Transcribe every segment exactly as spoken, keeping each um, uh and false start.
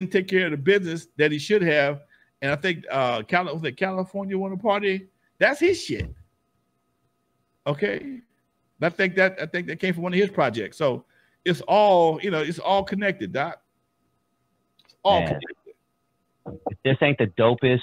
didn't take care of the business that he should have. And I think uh, Cali was it California won a party. That's his shit. Okay, I think that I think that came from one of his projects. So it's all you know. It's all connected, Doc. It's all Man. connected. If this ain't the dopest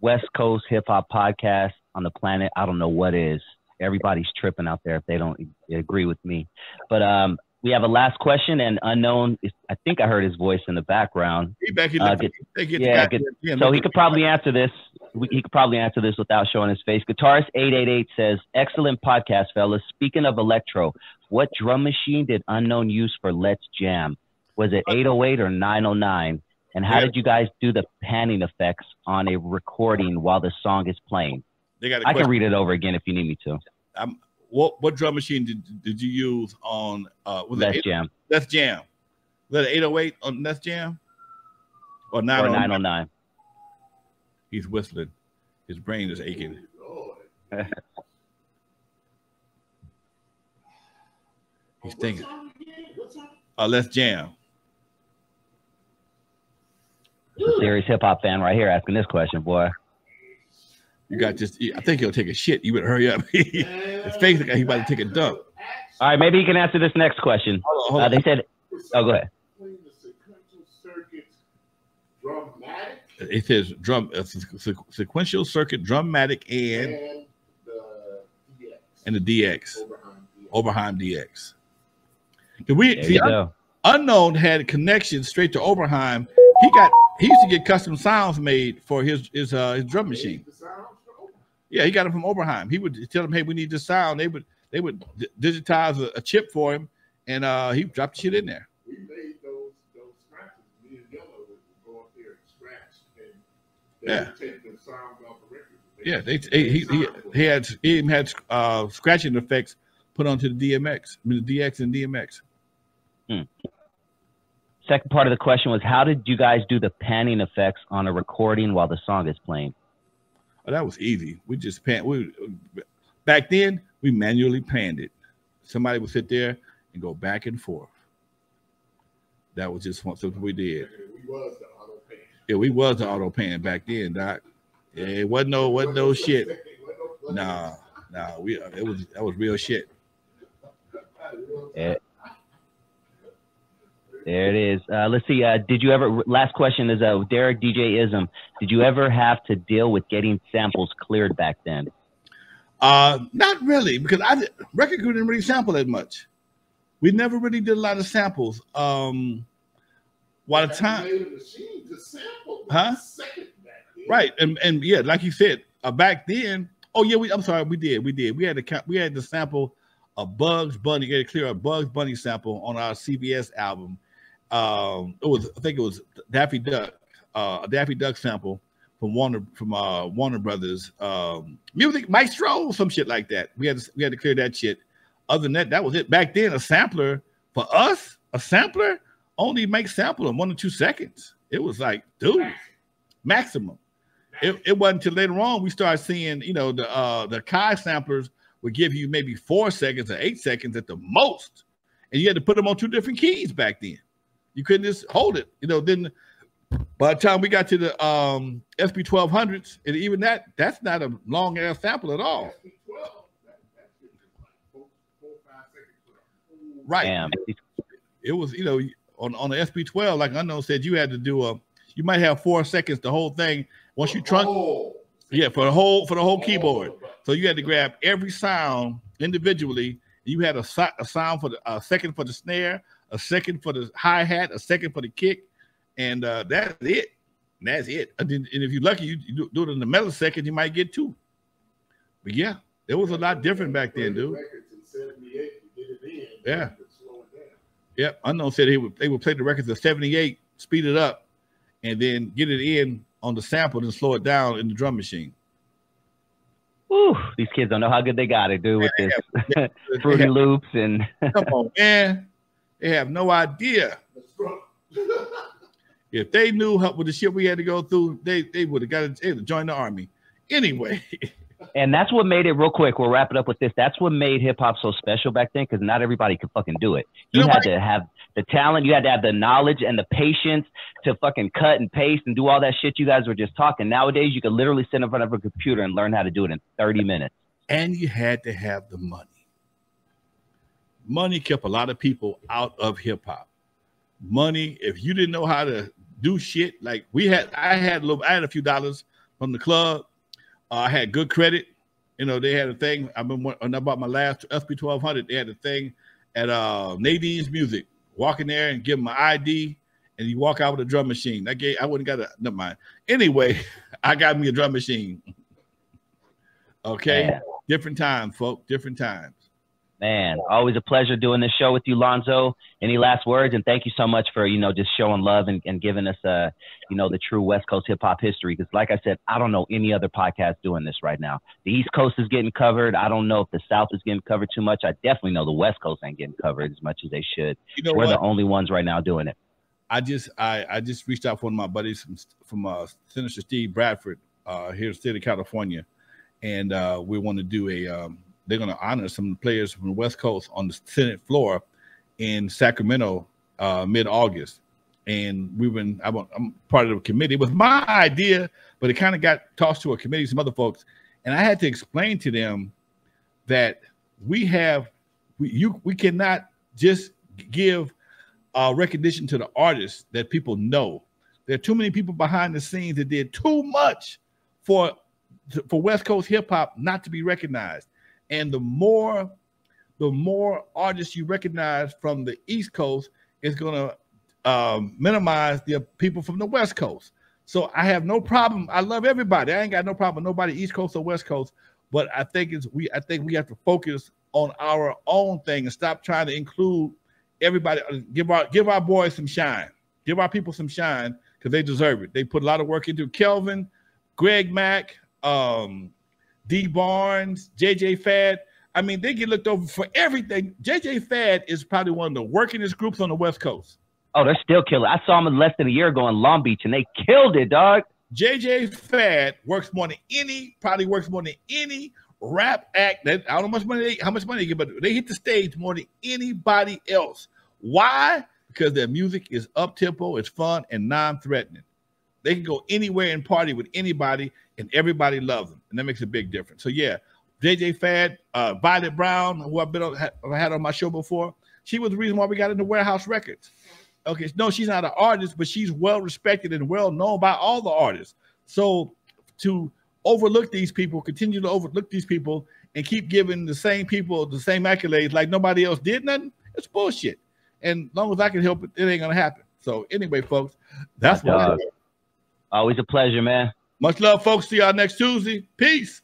West Coast hip hop podcast on the planet, I don't know what is. Everybody's tripping out there if they don't agree with me. But um, we have a last question, and Unknown, is, I think I heard his voice in the background. He back in uh, get, get yeah, get, yeah, so he could probably answer this. We, he could probably answer this without showing his face. Guitarist eight eight eight says, excellent podcast, fellas. Speaking of electro, what drum machine did Unknown use for Let's Jam? Was it eight oh eight or nine oh nine? And how yeah. did you guys do the panning effects on a recording while the song is playing? They got a I question. Can read it over again if you need me to. Um, what what drum machine did, did you use on uh, was Let's it Jam? Let's Jam. Was that eight oh eight on Let's Jam? Or nine oh nine? Or nine oh nine. He's whistling. His brain is aching. He's thinking. Uh, Let's Jam. A serious hip-hop fan right here asking this question, boy. You got just, I think he'll take a shit. You better hurry up. His face like he's about to take a dump. All right, maybe he can answer this next question. Hold on, hold on. Uh, they said, oh, go ahead. It says drum, uh, sequential circuit, drummatic, and, and the D X. And the D X. Oberheim D X. Oberheim D X. We, see, un, Unknown had connections straight to Oberheim. He got, he used to get custom sounds made for his, his, uh, his drum machine. Yeah, he got it from Oberheim. He would tell them, "Hey, we need this sound." They would they would digitize a, a chip for him, and uh, he dropped the shit in there. We made those those scratches. Me and Yellow would go up there and scratch, and they yeah. would take the sounds off the record. They yeah, they, they he, he he had he even had uh, scratching effects put onto the D M X, I mean, the D X and D M X. Hmm. Second part of the question was, how did you guys do the panning effects on a recording while the song is playing? Oh, that was easy. We just pan. We back then we manually panned it. Somebody would sit there and go back and forth. That was just one, something we did. We was the auto pan. Yeah, we was the auto pan back then, Doc. Yeah, it wasn't no, wasn't no shit. Nah, nah. We it was that was real shit. Yeah. There it is. Uh, let's see. Uh, did you ever? Last question is uh, Derek D J Ism. Did you ever have to deal with getting samples cleared back then? Uh, not really, because I did, record crew didn't really sample that much. We never really did a lot of samples. Um, while the time, huh? Right, and and yeah, like you said, uh, back then. Oh yeah, we. I'm sorry, we did, we did. We had to we had to sample a Bugs Bunny. Get to clear a Bugs Bunny sample on our C B S album. Um, it was, I think it was Daffy Duck, uh, a Daffy Duck sample from Warner, from uh, Warner Brothers, um, Music Maestro, some shit like that. We had to, we had to clear that shit. Other than that, that was it. Back then, a sampler for us, a sampler only makes sample in one or two seconds. It was like, dude, maximum. It, it wasn't until later on we started seeing, you know, the uh, the Kai samplers would give you maybe four seconds or eight seconds at the most, and you had to put them on two different keys back then. You couldn't just hold it, you know. Then, by the time we got to the um, S P twelve hundreds, and even that—that's not a long ass sample at all. Right. Damn. It was, you know, on on the S P twelve, like Unknown said, you had to do a. You might have four seconds the whole thing once you trunk. Oh. Yeah, for the whole for the whole keyboard. So you had to grab every sound individually. You had a, so a sound for the a second for the snare, a second for the hi-hat, a second for the kick, and uh, that's it. And that's it. And if you're lucky, you, you do it in the millisecond, you might get two. But yeah, it was a lot different back then, dude. Yeah. Yeah, Unknown said he would, they would play the records at seventy-eight, speed it up, and then get it in on the sample and slow it down in the drum machine. Ooh, these kids don't know how good they got it, dude, with this have, Fruity have, Loops and... Come on, man. They have no idea. If they knew how, with the shit we had to go through, they, they would have got to join the army. Anyway, And that's what made it, real quick, we'll wrap it up with this. That's what made hip hop so special back then, because not everybody could fucking do it. You Nobody. had to have the talent, you had to have the knowledge and the patience to fucking cut and paste and do all that shit you guys were just talking. Nowadays, you could literally sit in front of a computer and learn how to do it in thirty minutes. And you had to have the money. Money kept a lot of people out of hip hop. Money, if you didn't know how to do shit, like we had, I had a little, I had a few dollars from the club. Uh, I had good credit. You know, they had a thing. I remember when I bought my last F P twelve hundred, they had a thing at uh, Nadine's Music. Walk in there and give them my I D, and you walk out with a drum machine. That gave, I wouldn't got a, never mind. Anyway, I got me a drum machine. Okay. Man. Different time, folk. Different times. Man, always a pleasure doing this show with you, Lonzo. Any last words? And thank you so much for, you know, just showing love and, and giving us, uh, you know, the true West Coast hip hop history. Because like I said, I don't know any other podcast doing this right now. The East Coast is getting covered. I don't know if the South is getting covered too much. I definitely know the West Coast ain't getting covered as much as they should. You know We're what? the only ones right now doing it. I just I, I just reached out to one of my buddies from, from uh, Senator Steve Bradford uh, here in the state of California. And uh, we want to do a um, – they're going to honor some players from the West Coast on the Senate floor in Sacramento, uh, mid-August. And we've been, I'm, I'm part of the committee. It was my idea, but it kind of got tossed to a committee, some other folks. And I had to explain to them that we have, we, you, we cannot just give uh, recognition to the artists that people know. There are too many people behind the scenes that did too much for, for West Coast hip hop not to be recognized. And the more, the more artists you recognize from the East Coast is going to um, minimize the people from the West Coast. So I have no problem. I love everybody. I ain't got no problem with nobody, East Coast or West Coast. But I think it's we. I think we have to focus on our own thing and stop trying to include everybody. Give our give our boys some shine. Give our people some shine because they deserve it. They put a lot of work into Kelvin, Greg Mack. Um, D Barnes, J J. Fad. I mean, they get looked over for everything. J J. Fad is probably one of the workingest groups on the West Coast. Oh, they're still killing. I saw them less than a year ago in Long Beach, and they killed it, dog. J J. Fad works more than any, probably works more than any rap act. That, I don't know how much money they, how much money they get, but they hit the stage more than anybody else. Why? Because their music is up-tempo, it's fun, and non-threatening. They can go anywhere and party with anybody, and everybody loves them, and that makes a big difference. So yeah, J J. Fad, uh, Violet Brown, who I've been on, I had on my show before, she was the reason why we got into Warehouse Records. Okay, no, she's not an artist, but she's well respected and well known by all the artists. So to overlook these people, continue to overlook these people, and keep giving the same people the same accolades like nobody else did nothing, it's bullshit. And as long as I can help it, it ain't gonna happen. So anyway, folks, that's what. Always a pleasure, man. Much love, folks. See y'all next Tuesday. Peace.